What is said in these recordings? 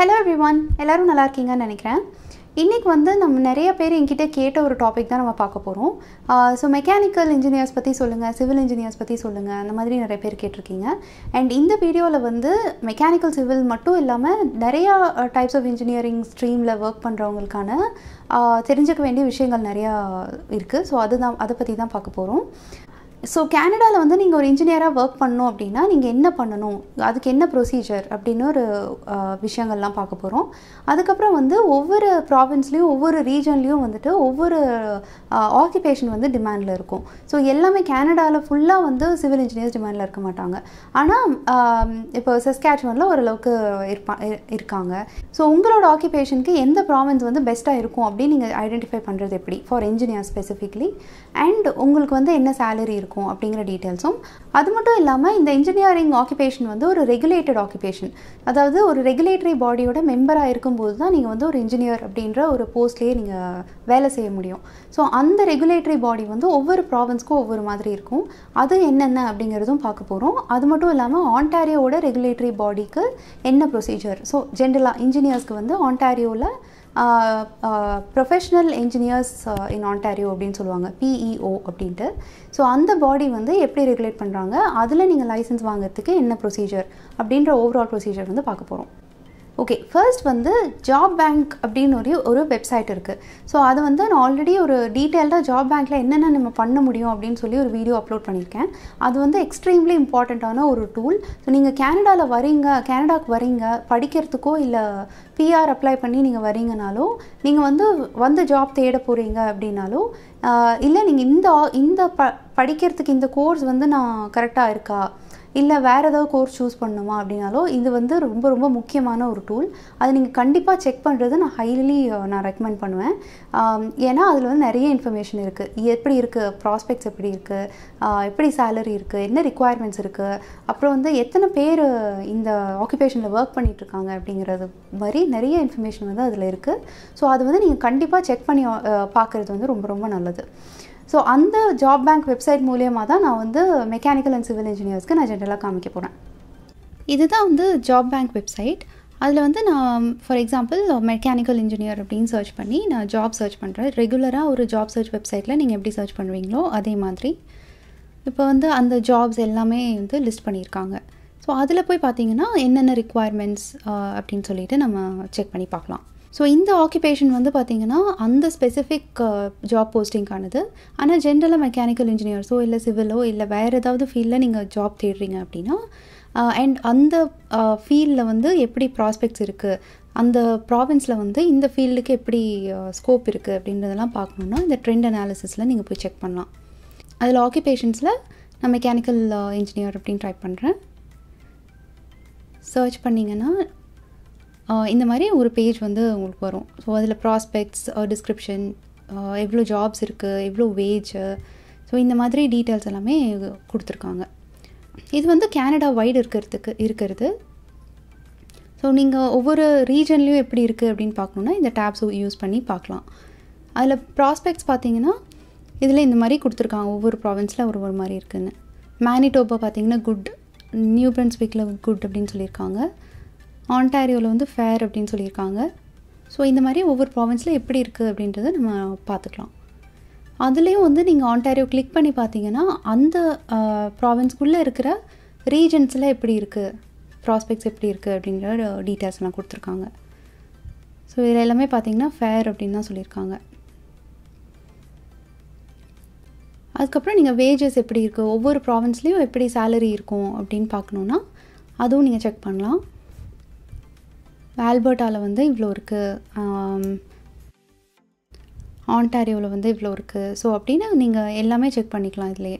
Hello everyone, ellaru nalla irkeenga nu nenikiren இன்னைக்கு வந்து நம்ம நிறைய பேர் என்கிட்ட கேட்ட ஒரு டாபிக் தான் நம்ம பார்க்க போறோம் சோ மெக்கானிக்கல் இன்ஜினியர்ஸ் பத்தி சொல்லுங்க சிவில் இன்ஜினியர்ஸ் பத்தி சொல்லுங்க அந்த மாதிரி நிறைய பேர் கேட்டிருக்கீங்க and இந்த வீடியோல வந்து மெக்கானிக்கல் சிவில் மட்டும் இல்லாம நிறைய டைப்ஸ் ஆஃப் இன்ஜினியரிங் ஸ்ட்ரீம்ல வர்க் பண்றவங்களுக்கான தெரிஞ்சுக்க வேண்டிய விஷயங்கள் நிறைய இருக்கு சோ அதுதான் அத பத்தி தான் பார்க்க போறோம் So Canada la vandu neenga or engineer ah work pannanum appadina neenga enna pannanum adukku enna procedure appadinu or vishayangal la paakaporum adukapra vandu ovvora province liyum ovvora region liyum vandu ovvora occupation vandu demand la irukum so ellame Canada la full ah vandu civil engineers demand la irukka maatanga ana ipo Saskatchewan la or alavukku irukanga so ungaloda occupation ku endha province vandu best ah irukum appdi neenga identify pandrathu eppadi for engineers specifically and ungalku vandu enna salary அப்படிங்கற டீடைல்ஸும் அது மட்டும் இல்லாம இந்த engineering occupation வந்து ஒரு regulated occupation அதாவது ஒரு regulatory பாடியோட மெம்பரா இருக்கும்போது தான் நீங்க வந்து ஒரு இன்ஜினியர் அப்படிங்கற ஒரு போஸ்ட்லயே நீங்க வேலை செய்ய முடியும் சோ அந்த ரெகுலேட்டரி பாடி வந்து ஒவ்வொரு ப்ராவின்ஸ்க்கு ஒவ்வொரு மாதிரி இருக்கும் அது என்னென்ன அப்படிங்கறதும் பார்க்க போறோம் அது மட்டும் இல்லாம ஆன்டாரியோட ரெகுலேட்டரி பாடிக்கு என்ன ப்ரொசீஜர் சோ ஜெனரலா இன்ஜினியர்ஸ்க்கு வந்து ஆன்டாரியோல professional engineers in Ontario அப்படினு சொல்வாங்க PEO அப்படினு சோ அந்த பாடி வந்து எப்படி ரெகுலேட் பண்றாங்க அதுல நீங்க லைசென்ஸ் வாங்குறதுக்கு என்ன ப்ரொசீஜர் அப்படிங்கற ஓவரால் ப்ரொசீஜர் வந்து பார்க்க போறோம் Okay, first வந்து Job Bank அப்படின ஒரு வெப்சைட் இருக்கு சோ அது வந்து நான் ஆல்ரெடி ஒரு டீடைலா Job Bankல என்னென்ன நம்ம பண்ண முடியும் அப்படினு சொல்லி ஒரு வீடியோ அப்லோட் பண்ணிருக்கேன் அது வந்து எக்ஸ்ட்ரீம்லி இம்பார்ட்டன்ட்டான ஒரு டூல் சோ நீங்க கனடால வரீங்க கனடாக்கு வரீங்க படிக்கிறதுக்கோ இல்ல PR அப்ளை பண்ணி நீங்க வரீங்கனாலோ நீங்க வந்து வந்து ஜாப் தேட போறீங்க அப்படினாலோ இல்ல நீங்க இந்த படிக்கிறதுக்கு இந்த கோர்ஸ் வந்து நான் கரெக்ட்டா இருக்கா இல்ல வேற ஏதாவது கோர்ஸ் चूஸ் பண்ணனுமா அப்படினாலோ இது வந்து ரொம்ப ரொம்ப முக்கியமான ஒரு டூல் அது நீங்க கண்டிப்பா செக் பண்றது நான் ஹைலி நான் ரெக்கமெண்ட் பண்ணுவேன் ஏனா அதுல வந்து நிறைய இன்ஃபர்மேஷன் இருக்கு எப்படி இருக்கு prospects எப்படி இருக்கு எப்படி salary இருக்கு என்ன requirements இருக்கு அப்புறம் வந்து எத்தனை பேர் இந்த occupationல work பண்ணிட்டு இருக்காங்க அப்படிங்கிறது மாதிரி நிறைய இன்ஃபர்மேஷன் வந்து அதுல இருக்கு சோ அது வந்து நீங்க கண்டிப்பா செக் பண்ணி பார்க்கிறது வந்து ரொம்ப ரொம்ப நல்லது So, on the Job Bank website, I will mechanical and civil engineers. This is the Job Bank website. For example, mechanical engineer search and job search. Regular job search website, you can search it. Now, the jobs are listed. So, if you look at the requirements, we will check it. So இந்த occupation வந்து பாத்தீங்கன்னா அந்த specific job posting கானது ஆனா ஜெனரலா mechanical இன்ஜினியர்ஸோ இல்ல சிவிலோ இல்ல வேற ஏதாவது ஃபீல்ட்ல நீங்க ஜாப் தேடுறீங்க அப்படினா and அந்த ஃபீல்ட்ல வந்து எப்படி prospects இருக்கு அந்த ப்ராவின்ஸ்ல வந்து இந்த ஃபீல்டுக்கு எப்படி ஸ்கோப் இருக்கு அப்படின்றதெல்லாம் பார்க்கணும்னா இந்த ட்ரெண்ட் அனாலிசிஸ்ல நீங்க போய் செக் பண்ணலாம் அதுல occupations-ல நான் மெக்கானிக்கல் இன்ஜினியர் அப்படினு டைப் பண்றேன் சர்ச் பண்ணீங்கனா இந்த மாதிரி ஒரு பேஜ் வந்து உங்களுக்கு வரும் சோ அதுல prospects description எவ்ளோ jobs இருக்கு எவ்ளோ wage சோ இந்த மாதிரி டீடைல்ஸ் எல்லாமே கொடுத்திருக்காங்க இது வந்து கனடா வைட் இருக்குது சோ நீங்க ஒவ்வொரு ரீஜன்லயும் எப்படி இருக்கு அப்படினு பார்க்கணும்னா இந்த tabs யூஸ் பண்ணி பார்க்கலாம் அதுல prospects பாத்தீங்கன்னா இதுல இந்த மாதிரி கொடுத்திருக்காங்க ஒவ்வொரு provinceல ஒவ்வொரு மாதிரி இருக்குன்னு Manitoba பாத்தீங்கன்னா good New Brunswickல good அப்படினு சொல்லிருக்காங்க ஆன்டாரியோல வந்து ஃபேர் அப்படினு சொல்லிருக்காங்க சோ இந்த மாதிரி ஒவ்வொரு ப்ராவின்ஸ்ல எப்படி இருக்கு அப்படின்றதை நம்ம பார்த்துக்கலாம் அதுலயும் வந்து நீங்க ஆன்டாரியோ கிளிக் பண்ணி பாத்தீங்கன்னா அந்த ப்ராவின்ஸ்க்குள்ள இருக்கிற ரீஜன்ஸ்ல எப்படி இருக்கு prospects எப்படி இருக்கு அப்படிங்கற டீடைல்ஸ் எல்லாம் கொடுத்திருக்காங்க சோ இதெல்லாம் எல்லாமே பாத்தீங்கன்னா ஃபேர் அப்படினா சொல்லிருக்காங்க அதுக்கு அப்புறம் நீங்க wages எப்படி இருக்கு ஒவ்வொரு ப்ராவின்ஸ்லயும் எப்படி salary இருக்கும் அப்படினு பார்க்கணும்னா அதுவும் நீங்க செக் பண்ணலாம் ஆல்பர்ட்டால வந்து இவ்ளோ இருக்கு ஆன்டாரியோல வந்து இவ்ளோ இருக்கு சோ அப்படினா நீங்க எல்லாமே செக் பண்ணிக்கலாம் இதுலயே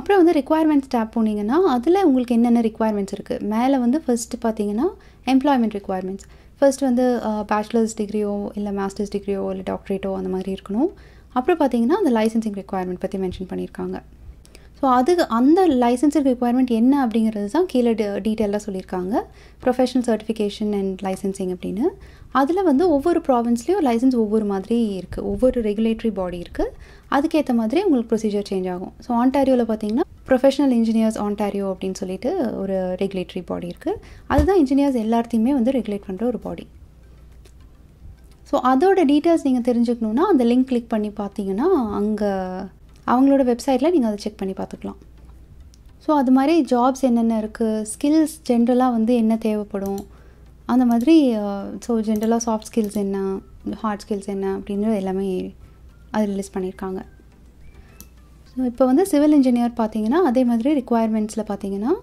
அப்புறம் வந்து ரிக்குயர்மென்ட்ஸ் tab போனீங்கனா அதுல உங்களுக்கு என்னென்ன ரிக்குயர்மென்ட்ஸ் இருக்கு மேல வந்து ஃபர்ஸ்ட் பாத்தீங்கனா எம்ப்ளாய்மென்ட் ரிக்குயர்மென்ட்ஸ் ஃபர்ஸ்ட் வந்து bachelor's டிகிரியோ இல்ல மாஸ்டர்ஸ் டிகிரியோ இல்ல டாக்டரேட்டோ அந்த மாதிரி இருக்கணும் அப்புறம் பாத்தீங்கனா அந்த லைசென்சிங் ரிக்குயர்மென்ட் பத்தி மென்ஷன் பண்ணிருக்காங்க So அதுக்கு அந்த லைசென்சிங் ரிக்வயர்மெண்ட் என்ன அப்படிங்கிறது தான் கீழே டீடைலா சொல்லிருக்காங்க. ப்ரொஃபஷனல் சர்டிஃபிகேஷன் அண்ட் லைசென்சிங் அப்படினு. அதுல வந்து ஒவ்வொரு ப்ராவின்ஸ்லயும் லைசென்ஸ் ஒவ்வொரு மாதிரி இருக்கு. ஒவ்வொரு ரெகுலேட்டரி பாடி இருக்கு. அதுக்கு ஏத்த மாதிரி உங்களுக்கு ப்ரொசீஜர் சேஞ்ச் ஆகும். சோ ஆன்டாரியோல பாத்தீங்கன்னா ப்ரொஃபஷனல் இன்ஜினியர்ஸ் ஆன்டாரியோ அப்படினு சொல்லிட்டு ஒரு ரெகுலேட்டரி பாடி இருக்கு. அதுதான் இன்ஜினியர்ஸ் எல்லாத்தையுமே வந்து ரெகுலேட் பண்ற ஒரு பாடி. சோ அதோட டீடைல்ஸ் நீங்க தெரிஞ்சுக்கணும்னா அந்த லிங்க் கிளிக் பண்ணி பாத்தீங்கன்னா அங்க அவங்களோட வெப்சைட்டில் நீங்கள் அதை செக் பண்ணி பார்த்துக்கலாம். ஸோ அது மாதிரி ஜாப்ஸ் என்னென்ன இருக்குது, ஸ்கில்ஸ் ஜென்ரலாக வந்து என்ன தேவைப்படும் அந்த மாதிரி. ஸோ ஜென்ரலாக சாஃப்ட் ஸ்கில்ஸ் என்ன, ஹார்ட் ஸ்கில்ஸ் என்ன அப்படின்றது எல்லாமே அதில் லிஸ்ட் பண்ணியிருக்காங்க. ஸோ இப்போ வந்து சிவில் இன்ஜினியர் பார்த்தீங்கன்னா அதே மாதிரி ரிக்குவயர்மெண்ட்ஸில் பார்த்தீங்கன்னா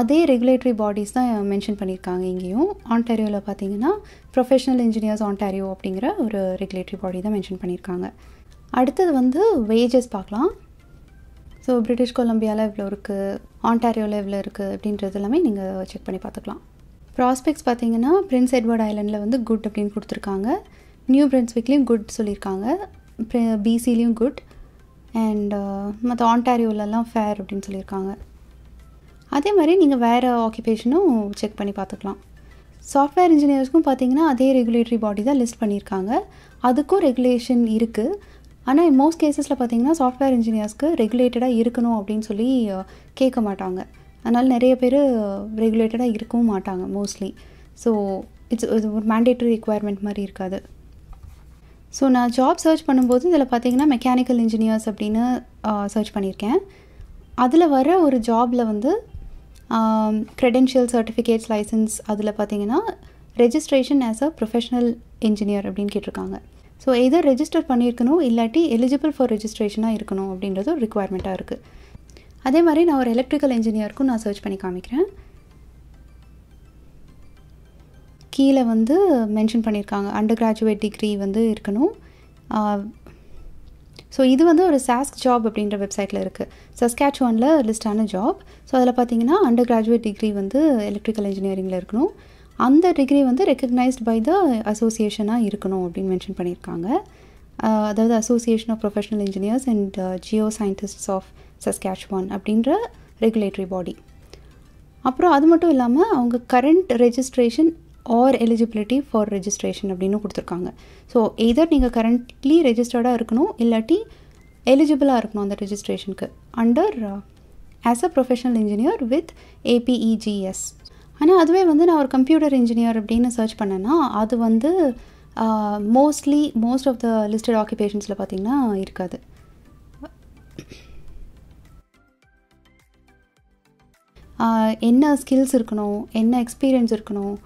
அதே ரெகுலேட்டரி பாடிஸ் தான் மென்ஷன் பண்ணியிருக்காங்க. இங்கேயும் ஆன்டாரியோவில் பார்த்தீங்கன்னா ப்ரொஃபஷனல் இன்ஜினியர்ஸ் ஆன்டாரியோ அப்படிங்கிற ஒரு ரெகுலேட்டரி பாடி தான் மென்ஷன் பண்ணியிருக்காங்க. அடுத்தது வந்து வேஜஸ் பார்க்கலாம். ஸோ பிரிட்டிஷ் கொலம்பியாவில் இவ்வளோ இருக்குது, ஆன்டாரியோவில் இவ்வளோ இருக்குது அப்படின்றது எல்லாமே நீங்கள் செக் பண்ணி பார்த்துக்கலாம். ப்ராஸ்பெக்ட்ஸ் பார்த்தீங்கன்னா பிரின்ஸ் எட்வர்ட் ஐலண்டில் வந்து குட் அப்படின்னு கொடுத்துருக்காங்க. நியூ பிரின்ஸ்விக்லேயும் குட் சொல்லியிருக்காங்க, பிசிலையும் குட், அண்ட் மற்ற ஆன்டாரியோவிலலாம் ஃபேர் அப்படின்னு சொல்லியிருக்காங்க. அதே மாதிரி நீங்கள் வேறு ஆக்கியூபேஷனும் செக் பண்ணி பார்த்துக்கலாம். சாஃப்ட்வேர் இன்ஜினியர்ஸ்க்கும் பார்த்தீங்கன்னா அதே ரெகுலேட்டரி பாடி தான் லிஸ்ட் பண்ணியிருக்காங்க. அதுக்கும் ரெகுலேஷன் இருக்குது. ஆனால் மோஸ்ட் கேஸஸில் பார்த்தீங்கன்னா சாஃப்ட்வேர் இன்ஜினியர்ஸ்க்கு ரெகுலேட்டடாக இருக்கணும் அப்படின்னு சொல்லி கேட்க மாட்டாங்க. அதனால் நிறைய பேர் ரெகுலேட்டடாக இருக்கவும் மாட்டாங்க மோஸ்ட்லி. ஸோ இது ஒரு மேண்டேட்ரி ரிக்குவயர்மெண்ட் மாதிரி இருக்காது. ஸோ நான் ஜாப் சர்ச் பண்ணும்போது இதில் பார்த்தீங்கன்னா மெக்கானிக்கல் இன்ஜினியர்ஸ் அப்படின்னு சர்ச் பண்ணியிருக்கேன். அதில் வர ஒரு ஜாபில் வந்து க்ரெடென்ஷியல், சர்டிஃபிகேட்ஸ், லைசன்ஸ், அதில் பார்த்தீங்கன்னா registration as a professional engineer அப்படின்னு கேட்டிருக்காங்க. ஸோ எதை ரெஜிஸ்டர் பண்ணியிருக்கணும் இல்லாட்டி எலிஜிபிள் ஃபார் ரெஜிஸ்ட்ரேஷனாக இருக்கணும் அப்படின்றது ஒரு ரிக்குவயர்மெண்ட்டாக இருக்குது. அதே மாதிரி நான் ஒரு எலக்ட்ரிக்கல் இன்ஜினியருக்கும் நான் சர்ச் பண்ணி காமிக்கிறேன். கீழே வந்து மென்ஷன் பண்ணியிருக்காங்க அண்டர் கிராஜுவேட் டிகிரி வந்து இருக்கணும். ஸோ இது வந்து ஒரு சாஸ்க் ஜாப் அப்படின்ற வெப்சைட்டில் இருக்குது. சஸ்காச்சுவானில் லிஸ்டான ஜாப். ஸோ அதில் பார்த்தீங்கன்னா அண்டர் கிராஜுவேட் டிகிரி வந்து எலக்ட்ரிக்கல் இன்ஜினியரிங்கில் இருக்கணும். அந்த டிகிரி வந்து ரெக்கக்னைஸ்ட் பை த அசோசியேஷனாக இருக்கணும் அப்படின்னு மென்ஷன் பண்ணியிருக்காங்க. அதாவது association of professional engineers and geoscientists of Saskatchewan அப்படின்ற ரெகுலேட்டரி பாடி. அப்புறம் அது மட்டும் இல்லாமல் அவங்க current registration or eligibility for registration அப்படின்னு கொடுத்துருக்காங்க. ஸோ எதர் நீங்கள் கரண்ட்லி ரெஜிஸ்டர்டாக இருக்கணும் இல்லாட்டி எலிஜிபிளாக இருக்கணும் அந்த ரெஜிஸ்ட்ரேஷனுக்கு under as a professional engineer with APEGS. ஆனால் அதுவே வந்து நான் ஒரு கம்ப்யூட்டர் இன்ஜினியர் அப்படின்னு சர்ச் பண்ணேன்னா அது வந்து மோஸ்ட் ஆஃப் த லிஸ்டட் ஆக்குபேஷன்ஸில் பார்த்திங்கன்னா இருக்காது. என்ன ஸ்கில்ஸ் இருக்கணும், என்ன எக்ஸ்பீரியன்ஸ் இருக்கணும்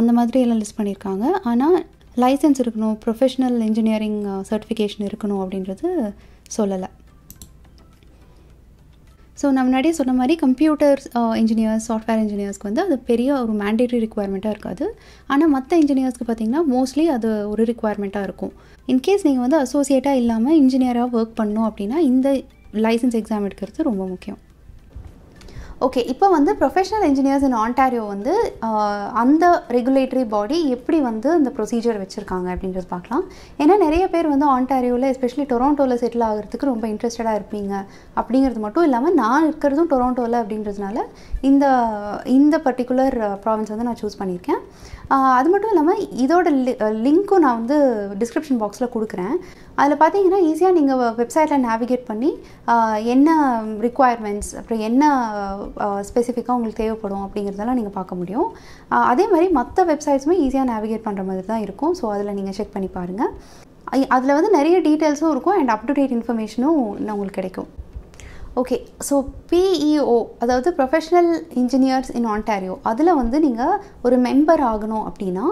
அந்த மாதிரி எல்லாம் லிஸ்ட் பண்ணியிருக்காங்க. ஆனால் லைசன்ஸ் இருக்கணும், ப்ரொஃபஷனல் இன்ஜினியரிங் சர்டிஃபிகேஷன் இருக்கணும் அப்படின்றது சொல்லலை. ஸோ நான் முன்னாடியே சொன்ன மாதிரி கம்ப்யூட்டர் இன்ஜினியர்ஸ், சாஃப்ட்வேர் இன்ஜினியர்ஸ்க்கு வந்து அது பெரிய ஒரு மேண்டேட்ரி ரிக்குவயர்மெண்ட்டாக இருக்காது. ஆனால் மற்ற இன்ஜினியர்ஸ்க்கு பார்த்திங்கன்னா மோஸ்ட்லி அது ஒரு ரிக்குவயர்மெண்ட்டாக இருக்கும். இன்கேஸ் நீங்கள் வந்து அசோசியேட்டாக இல்லாமல் இன்ஜினியராக ஒர்க் பண்ணணும் அப்படின்னா இந்த லைசன்ஸ் எக்ஸாம் எடுக்கிறது ரொம்ப முக்கியம். ஓகே, இப்போ வந்து ப்ரொஃபஷனல் இன்ஜினியர்ஸ் இன் ஆன்டாரியோ வந்து அந்த ரெகுலேட்டரி பாடி எப்படி வந்து இந்த ப்ரொசீஜர் வச்சுருக்காங்க அப்படின்றது பார்க்கலாம். ஏன்னா நிறைய பேர் வந்து ஆன்டாரியோவில் எஸ்பெஷலி டொராண்டோவில் செட்டில் ஆகிறதுக்கு ரொம்ப இன்ட்ரெஸ்டடாக இருப்பீங்க. அப்படிங்கிறது மட்டும் இல்லாமல் நான் இருக்கிறதும் டொராண்டோவில் அப்படின்றதுனால இந்த பர்டிகுலர் ப்ராவின்ஸ் வந்து நான் சூஸ் பண்ணியிருக்கேன். அது மட்டும் இல்லாமல் இதோட லிங்க்கும் நான் வந்து டிஸ்கிரிப்ஷன் பாக்ஸில் கொடுக்குறேன். அதில் பார்த்தீங்கன்னா ஈஸியாக நீங்கள் வெப்சைட்டில் நேவிகேட் பண்ணி என்ன ரிக்குவயர்மெண்ட்ஸ் அப்புறம் என்ன ஸ்பெசிஃபிக்காக உங்களுக்கு தேவைப்படும் அப்படிங்கிறதெல்லாம் நீங்கள் பார்க்க முடியும். அதே மாதிரி மற்ற வெப்சைட்ஸுமே ஈஸியாக நேவிகேட் பண்ணுற மாதிரி தான் இருக்கும். ஸோ அதில் நீங்கள் செக் பண்ணி பாருங்கள். அதில் வந்து நிறைய டீட்டெயில்ஸும் இருக்கும் அண்ட் அப் டு டேட் இன்ஃபர்மேஷனும் உங்களுக்கு கிடைக்கும். ஓகே, ஸோ PEO அதாவது ப்ரொஃபஷனல் இன்ஜினியர்ஸ் இன் ஆன்டாரியோ அதில் வந்து நீங்கள் ஒரு மெம்பர் ஆகணும் அப்படின்னா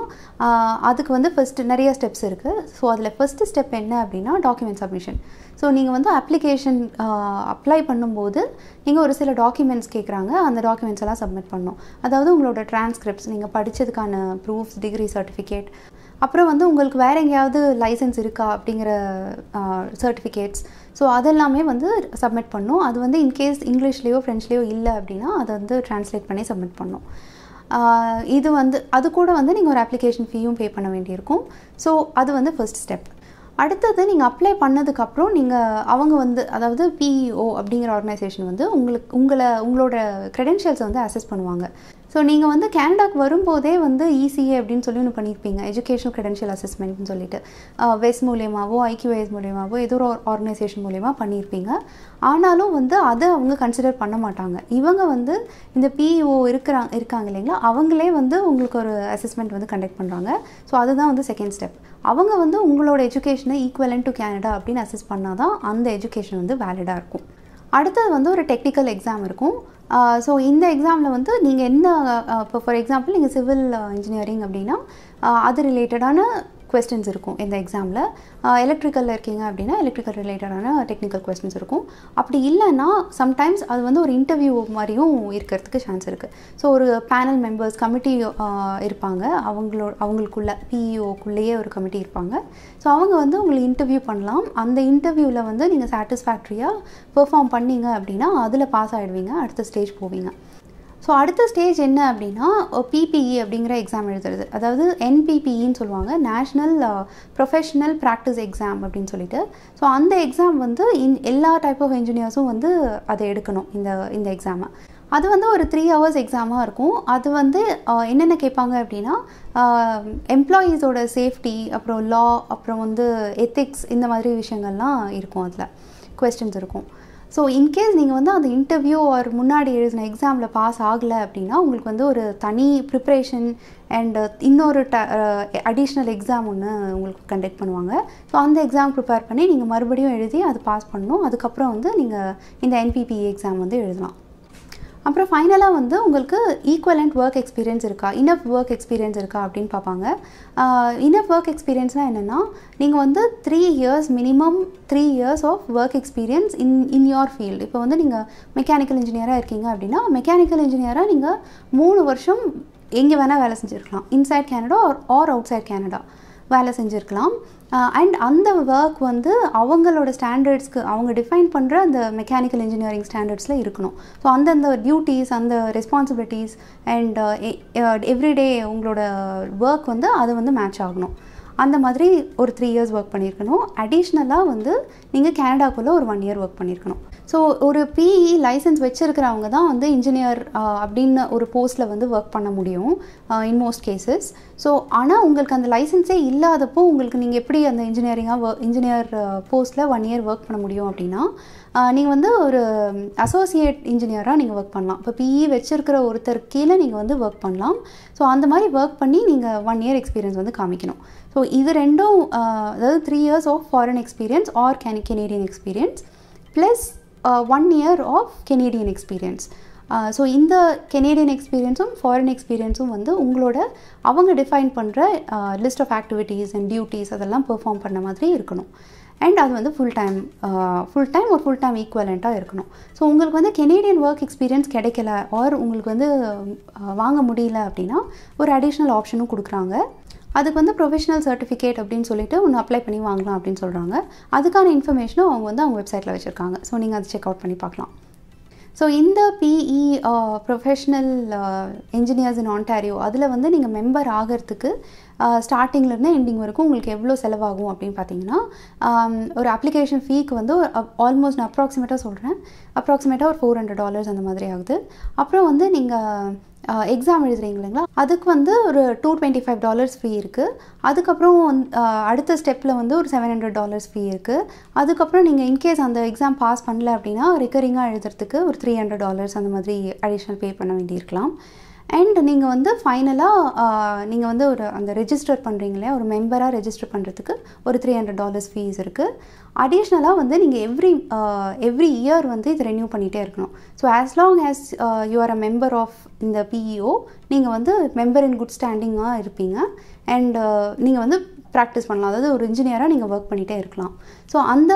அதுக்கு வந்து ஃபஸ்ட்டு நிறைய ஸ்டெப்ஸ் இருக்குது. ஸோ அதில் ஃபஸ்ட்டு ஸ்டெப் என்ன அப்படின்னா டாக்குமெண்ட் சப்மிஷன். ஸோ நீங்கள் வந்து அப்ளிகேஷன் அப்ளை பண்ணும்போது நீங்கள் ஒரு சில டாக்குமெண்ட்ஸ் கேட்குறாங்க. அந்த டாக்குமெண்ட்ஸ் எல்லாம் சப்மிட் பண்ணணும். அதாவது உங்களோட டிரான்ஸ்கிரிப்ட்ஸ், நீங்கள் படித்ததுக்கான ப்ரூஃப்ஸ், டிகிரி சர்டிஃபிகேட், அப்புறம் வந்து உங்களுக்கு வேறு எங்கேயாவது லைசன்ஸ் இருக்கா அப்படிங்கிற சர்டிஃபிகேட்ஸ். ஸோ அதெல்லாமே வந்து சப்மிட் பண்ணணும். அது வந்து இன்கேஸ் இங்கிலீஷ்லேயோ ஃப்ரெஞ்ச்லேயோ இல்லை அப்படின்னா அதை வந்து ட்ரான்ஸ்லேட் பண்ணி சப்மிட் பண்ணணும். இது வந்து அது கூட வந்து நீங்கள் ஒரு அப்ளிகேஷன் ஃபீயும் பே பண்ண வேண்டியிருக்கும். ஸோ அது வந்து ஃபர்ஸ்ட் ஸ்டெப். அடுத்து நீங்க அப்ளை பண்ணதுக்கு அப்புறம் நீங்க அவங்க வந்து அதாவது PEO அப்படிங்கற ஆர்கனைசேஷன் வந்து உங்களோட credentials வந்து அசஸ் பண்ணுவாங்க சோ நீங்க வந்து கனடாக்கு வரும்போதே வந்து ECA அப்படினு சொல்லி ஒன்னு பண்ணிருப்பீங்க எஜுகேஷனல் credential assessment னு சொல்லிட்டு WES மூலமாவோ IQIS மூலமாவோ ஏதோ ஒரு ஆர்கனைசேஷன் மூலமா பண்ணிருப்பீங்க ஆனாலும் வந்து அத அவங்க கன்சிடர் பண்ண மாட்டாங்க இவங்க வந்து இந்த PEO இருக்காங்கங்களா அவங்களே வந்து உங்களுக்கு ஒரு அசஸ்மென்ட் வந்து கண்டக்ட் பண்றாங்க சோ அதுதான் வந்து செகண்ட் ஸ்டெப் அவங்க வந்து உங்களோட எஜுகேஷனை ஈக்குவலன்ட் டு கனடா அப்படினு அசஸ் பண்ணாதான் அந்த எஜுகேஷன் வந்து வேலிடா இருக்கும் அடுத்து வந்து ஒரு டெக்னிக்கல் எக்ஸாம் இருக்கும் சோ இந்த எக்ஸாம்ல வந்து நீங்க என்ன ஃபார் எக்ஸாம்பிள் நீங்க சிவில் இன்ஜினியரிங் அப்படினா அது ரிலேட்டடான questions இருக்கும் இந்த எக்ஸாம்ல எலக்ட்ரிக்கல்ல இருக்கீங்க அப்படினா எலக்ட்ரிக்கல் ரிலேட்டடான டெக்னிக்கல் क्वेश्चंस இருக்கும் அப்படி இல்லனா sometimes அது வந்து ஒரு இன்டர்வியூ மாதிரியும் இருக்குிறதுக்கு சான்ஸ் இருக்கு சோ ஒரு panel members committee இருப்பாங்க அவங்களுக்குள்ள PEO குள்ளேயே ஒரு committee இருப்பாங்க சோ அவங்க வந்து உங்களுக்கு இன்டர்வியூ பண்ணலாம் அந்த இன்டர்வியூல வந்து நீங்க satisfactorily perform பண்ணீங்க அப்படினா அதுல பாஸ் ஆயிடுவீங்க அடுத்த ஸ்டேஜ் போவீங்க So, அடுத்த ஸ்டேஜ் என்ன அப்படினா PPE அப்படிங்கற எக்ஸாம் எழுதுறது அதாவது NPPE ன்னு சொல்வாங்க நேஷனல் ப்ரொபஷனல் பிராக்டீஸ் எக்ஸாம் அப்படினு சொல்லிட்டு சோ அந்த எக்ஸாம் வந்து எல்லா டைப் ஆஃப் இன்ஜினியர்ஸும் வந்து அதை எடுக்கணும் இந்த எக்ஸாமை அது வந்து ஒரு 3 hours எக்ஸாமா இருக்கும் அது வந்து என்னென்ன கேட்பாங்க அப்படினா எம்ப்ளாயீஸ் ஓட சேஃப்டி அப்புறம் லா அப்புறம் வந்து எதிக்ஸ் இந்த மாதிரி விஷயங்கள்லாம் இருக்கும் அதுல क्वेश्चंस இருக்கும் So in case நீங்க வந்து அந்த இன்டர்வியூ ஆர் முன்னாடி எழுதின எக்ஸாம்ல பாஸ் ஆகல அப்படினா உங்களுக்கு வந்து ஒரு தனி preparation and இன்னொரு additional exam ஒன்னு உங்களுக்கு கண்டக்ட் பண்ணுவாங்க சோ அந்த எக்ஸாம் prepare பண்ணி நீங்க மறுபடியும் எழுதி அது பாஸ் பண்ணனும் அதுக்கு அப்புறம் வந்து நீங்க இந்த NPPE எக்ஸாம் வந்து எழுதலாம் அப்புறம் ஃபைனலா வந்து உங்களுக்கு ஈக்குவலன்ட் வர்க் எக்ஸ்பீரியன்ஸ் இருக்கா இனஃப் வர்க் எக்ஸ்பீரியன்ஸ் இருக்கா அப்படினு பாப்பாங்க இனஃப் வர்க் எக்ஸ்பீரியன்ஸ்னா என்னன்னா நீங்க வந்து 3 years minimum 3 years of work experience in your field இப்போ வந்து நீங்க மெக்கானிக்கல் இன்ஜினியரா இருக்கீங்க அப்படினா மெக்கானிக்கல் இன்ஜினியரா நீங்க 3 வருஷம் எங்க வேணா வேலை செஞ்சிருக்கலாம் inside Canada or outside Canada வேலை செஞ்சிருக்கலாம் and அந்த work வந்து அவங்களோட ஸ்டாண்டர்ட்ஸ்க்கு அவங்க டிஃபைன் பண்ற அந்த மெக்கானிக்கல் இன்ஜினியரிங் ஸ்டாண்டர்ட்ஸ்ல இருக்கணும் சோ அந்த டியூட்டிஸ் அந்த ரெஸ்பான்சிபிலிட்டிஸ் and எவ்ரிடே உங்களோட work வந்து அது வந்து மேட்ச் ஆகணும் அந்த மாதிரி ஒரு 3 years work பண்ணிருக்கணும் additionally வந்து நீங்க கனடாக்குள்ள ஒரு 1 year work பண்ணிருக்கணும் சோ ஒரு PE license வெச்சிருக்கறவங்க தான் வந்து இன்ஜினியர் அப்படின ஒரு போஸ்ட்ல வந்து work பண்ண முடியும் in most cases சோ ஆனா உங்களுக்கு அந்த லைசென்ஸே இல்லாதப்போ உங்களுக்கு நீங்க எப்படி அந்த இன்ஜினியர் போஸ்ட்ல 1 year work பண்ண முடியும் அப்படினா நீங்க வந்து ஒரு அசோசியேட் இன்ஜினியரா நீங்க work பண்ணலாம் இப்ப PE வெச்சிருக்கிற ஒருத்தர் கீழ நீங்க வந்து work பண்ணலாம் சோ அந்த மாதிரி work பண்ணி நீங்க 1 year experience வந்து காமிக்கணும் சோ இது ரெண்டும் அதாவது 3 years of foreign experience or Canadian experience plus 1 year of Canadian experience so இந்த Canadian experienceம் foreign experienceம் வந்து உங்களோட அவங்க டிஃபைன் பண்ற list of activities and duties அதெல்லாம் perform பண்ண மாதிரி இருக்கணும் and அது வந்து full time or full time equivalent-ஆ இருக்கணும் சோ உங்களுக்கு வந்து Canadian work experience கிடைக்கல or உங்களுக்கு வந்து வாங்க முடியல அப்படினா ஒரு additional option-உம் கொடுக்கறாங்க அதுக்கு வந்து ப்ரொஃபஷனல் சர்டிஃபிகேட் அப்படினு சொல்லிட்டு ஒன்னு அப்ளை பண்ணி வாங்கலாம் அப்படினு சொல்றாங்க அதுக்கான இன்ஃபர்மேஷனும் அவங்க வந்து அவங்க வெப்சைட்ல வச்சிருக்காங்க சோ நீங்க அதை செக் அவுட் பண்ணி பார்க்கலாம் சோ இந்த PE professional engineers in Ontario அதுல வந்து நீங்க மெம்பர் ஆகிறதுக்கு ஸ்டார்டிங்ல இருந்து எண்டிங் வரைக்கும் உங்களுக்கு எவ்வளவு செலவாகும் அப்படினு பாத்தீங்கன்னா ஒரு அப்ளிகேஷன் ஃபீக்கு வந்து ஆல்மோஸ்ட் அப்ராக்ஸிமேட்டா சொல்றேன் அப்ராக்ஸிமேட்டா ஒரு $400 அந்த மாதிரி ஆகுது அப்புறம் வந்து நீங்க எக்ஸாம் எழுதுறீங்களா அதுக்கு வந்து ஒரு $225 fee இருக்கு அதுக்கு அப்புறம் அடுத்த ஸ்டெப்ல வந்து ஒரு $700 fee இருக்கு அதுக்கு அப்புறம் நீங்க இன் கேஸ் அந்த எக்ஸாம் பாஸ் பண்ணல அப்படினா ரிகரிங்கா எழுதுறதுக்கு ஒரு $300 அந்த மாதிரி அடிஷனல் பே பண்ண வேண்டியிருக்கலாம் and நீங்க வந்து ஃபைனலா நீங்க வந்து ஒரு அந்த ரெஜிஸ்டர் பண்றீங்களே ஒரு மெம்பரா ரெஜிஸ்டர் பண்றதுக்கு ஒரு $300 fees இருக்கு additionally வந்து நீங்க every year வந்து இது renew பண்ணிட்டே இருக்கணும் so as long as you are a member of the PEO நீங்க வந்து member in good standing ஆ இருப்பீங்க and நீங்க வந்து practice பண்ணலாம் அதாவது ஒரு இன்ஜினியரா நீங்க work பண்ணிட்டே இருக்கலாம் so அந்த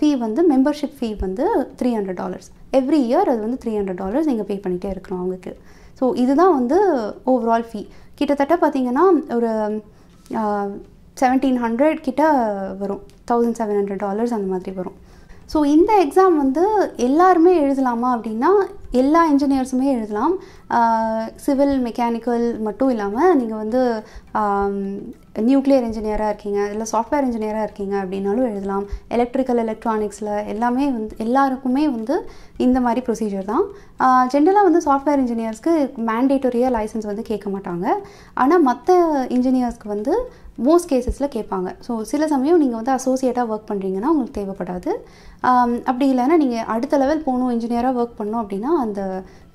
fee வந்து membership fee வந்து $300 every year அது வந்து $300 நீங்க pay பண்ணிட்டே இருக்கணும் உங்களுக்கு சோ இதுதான் வந்து ஓவரால் ஃபீ கிட்டத்தட்ட பாத்தீங்கன்னா ஒரு $1700 கிட்ட வரும் $1700 அந்த மாதிரி வரும் சோ இந்த எக்ஸாம் வந்து எல்லாரும் எழுதலாமா அப்படினா எல்லா இன்ஜினியர்ஸுமே எழுதலாம் சிவில் மெக்கானிக்கல் மட்டும் இல்லாம நீங்க வந்து nuclear engineer இருக்கீங்க இல்ல software engineer இருக்கீங்க அப்படினாலும் எழுதலாம் electrical electronics ல எல்லாமே வந்து எல்லாருக்குமே வந்து இந்த மாதிரி procedure தான் ஜெனரலா வந்து software engineers க்கு mandatory license வந்து கேட்க மாட்டாங்க ஆனா மத்த engineers க்கு வந்து most cases la kepanga so sila samayam neenga vanda associate ah work pandringana ungalku thevapadadu appadi illana neenga adutha level ponu engineer ah work pannu appadina and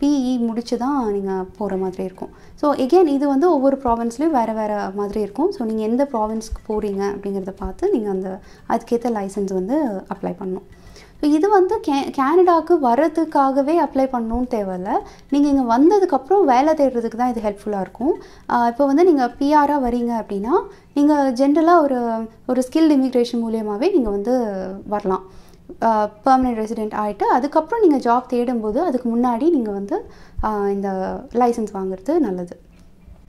PE mudichu da neenga pora maadhiri irukum so again idu vanda over province la vera vera maadhiri irukum so neenga endha province ku poringa abingiradha paathu neenga and aduketha license vanda apply pannum So, this is Canada ku varadhukagave apply pannonu thevalla neenga inga vandadhukku appro vela theedradhukku dhaan idu helpful ah irukum ipo vanda neenga PR ah vareenga appadina neenga generally oru skilled immigration mooliyamave neenga vanda varalam permanent resident ஆயிட்டு அதுக்கு அப்புறம் நீங்க job தேடும்போது அதுக்கு முன்னாடி நீங்க வந்து இந்த லைசென்ஸ் வாங்குறது நல்லது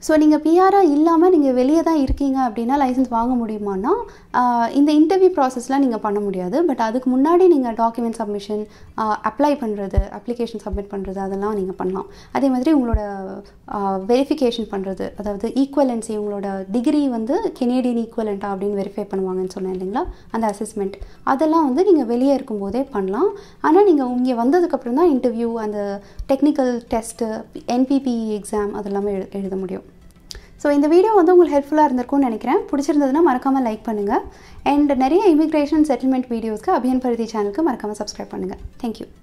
So, if you PR இல்லாம நீங்க வெளிய தான் இருக்கீங்க அப்படினா லைசென்ஸ் வாங்க முடியுமானா இந்த இன்டர்வியூ processல நீங்க பண்ண முடியாது பட் அதுக்கு முன்னாடி நீங்க டாக்குமெண்ட் சப்மிஷன் அப்ளை பண்றது அப்ளிகேஷன் சப்மிட் பண்றது அதெல்லாம் நீங்க பண்ணலாம் அதே மாதிரி உங்களோட வெரிஃபிகேஷன் பண்றது அதாவது ஈக்குவலன்சி உங்களோட டிகிரி வந்து கனடியன் ஈக்குவலன்ட்டா அப்படினு வெரிஃபை பண்ணுவாங்கன்னு சொன்னேன்லீங்களா அந்த அசெஸ்மென்ட் அதெல்லாம் வந்து நீங்க வெளிய இருக்கும்போதே பண்ணலாம் ஆனா நீங்க இங்க வந்ததுக்கு அப்புறம் தான் இன்டர்வியூ அந்த டெக்னிக்கல் டெஸ்ட் NPPE எக்ஸாம் அதெல்லாம் எழுத முடியும் So, in the video, I will helpful you to like and immigration settlement videos, subscribe to the channel. Thank you.